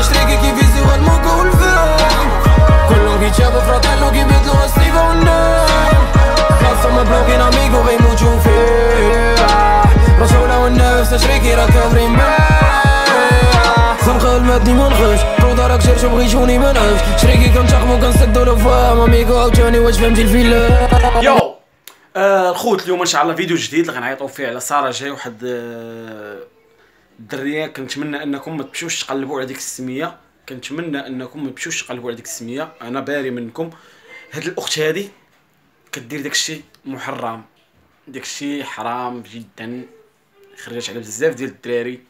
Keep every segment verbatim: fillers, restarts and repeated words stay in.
تشتركي كيف يزيوا الموكا والفهم كلهم بيتشابوا فراتيلو كيف يطلعوا الصيفة والنام خاصة مبلوكين اميجو بيموتوا فيها رسولة والنفس تشتركي راكب ريماح خنقة المادي منخش برودارك شرش وبغيشوني منعش شريكي كنتخمو كنسدو لفام اميجو عاوتاني واش فهمتي الفيلا. يو الخوت اليوم ان شاء الله فيديو جديد اللي غنعيطوا فيه على سارة جاي واحد الدريه. كنتمنى انكم ما تمشوش تقلبوا على ديك السميه، كنتمنى انكم ما تمشوش تقلبوا على ديك السميه، انا باري منكم. هاد الاخت هادي كدير داك الشيء محرم، داك الشيء حرام جدا، خرجت على بزاف ديال الدراري.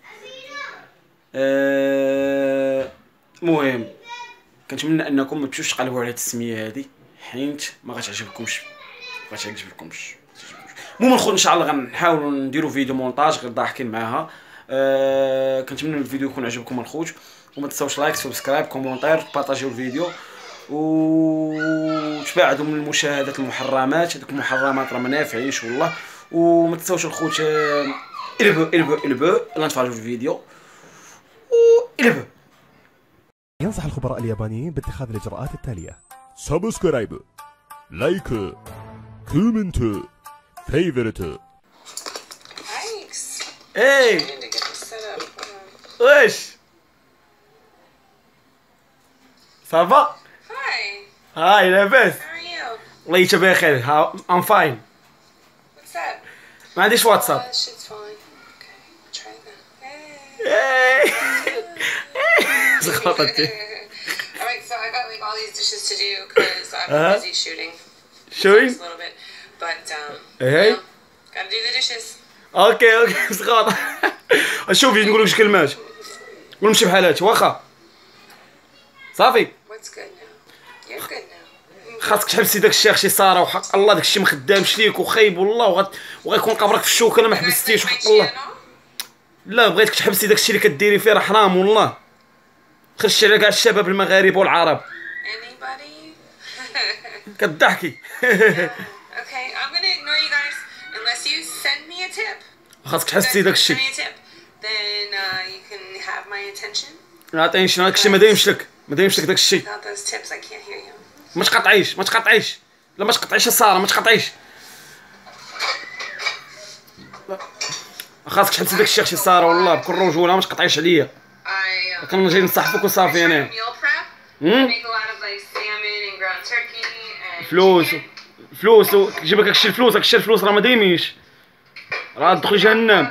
المهم أه كنتمنى انكم ما تمشوش تقلبوا على هاد السميه هادي حيت ما غتعجبكمش ما غتعجبكمش. المهم الخوت ان شاء الله غنحاولوا نديروا فيديو مونتاج غير ضاحكين معاها. أه كنتمنى الفيديو يكون عجبكم الخوت، وما تنساوش لايك سبسكرايب كومونتير بارطاجيو الفيديو وتباعدوا من المشاهدات المحرمات. هذوك المحرمات راه ما نافعينش والله. وما تنساوش الخوت البو البو البو يلا نتفرجوا الفيديو البو. ينصح الخبراء اليابانيين باتخاذ الاجراءات التاليه: سبسكرايب، لايك، كومنت، فيفورت. اي ويش صافا. هاي هاي لاباس؟ والله انت بخير. ام فاين. ما عنديش واتساب. زغلطتي. شوي اوكي اوكي زغلط. شوفي نقول لك شي كلمات قول مشي بحال هادشي واخا صافي. خاصك تحبسي داك الشيخ شي ساره وحق الله داك الشيء ما خدامش ليك وخايب والله وغيكون قبرك في الشوك. انا ما حبستيش وحق الله لا بغيتك تحبسي داك الشيء اللي كديري فيه راه حرام والله. خرجتي على كاع الشباب المغاربه والعرب كضحكي. خاصك تحسي داك الشيء then uh, you can have my attention. عطيني شنو داك الشيء ما دايمش لك ما دايمش لك داك الشيء. ما تقطعيش ما تقطعيش لا ما تقطعيش يا ساره ما تقطعيش. خاصك تحبسي داك الشيخ شي ساره والله بكل رجوله ما تقطعيش عليا. كنا جايين نصحفك وصافي. انا فلوس فلوس جيبك داك الشيء الفلوس داك الشيء الفلوس راه ما دايمينش راه تدخل جهنم.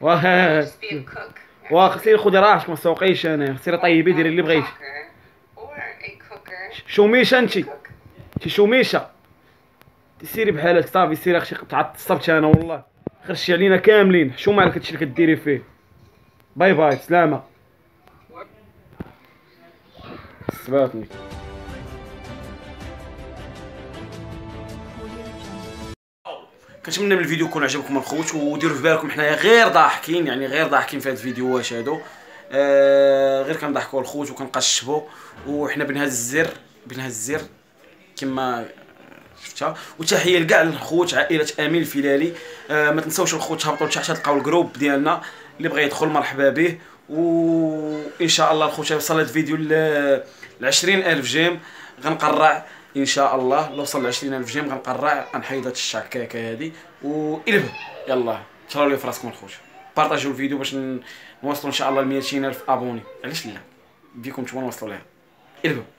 واه واه سير خدي راحتك ما تسوقيش انا سيري طيبي ديري اللي بغيتي. شوميشه انت انت شوميشه سيري بحالك صافي سيري اختي تعصبت انا والله خرجتي علينا كاملين حشومه عليك هادشي اللي كديري فيه. باي باي سلامه سباتني. كنتمنى من الفيديو يكون عجبكم الخوت وديروا في بالكم حنايا غير ضاحكين يعني غير ضاحكين في هاد الفيديوهات هادو. آه غير كنضحكوا الخوت وكنقشبوا وحنا بنهز الزر بنهز الزر كما شفتها. وتحيه لكاع الخوت عائله امين الفلالي. آه ما تنساوش الخوت هبطوا لتحت تلقاو الجروب ديالنا اللي بغى يدخل مرحبا به. وان شاء الله الخوت وصل الفيديو ل عشرين ألف جيم غنقرع ان شاء الله. لو وصل عشرين ألف جيم غنقرع غنحيد هاد الشعكاكه هادي والبه. يلاه تهلاو لي في راسكم الخوت بارطاجيو الفيديو باش نوصلوا ان شاء الله ل مئتين ألف ابوني. علاش لا بيكم نتوما نوصلوا ليها البه.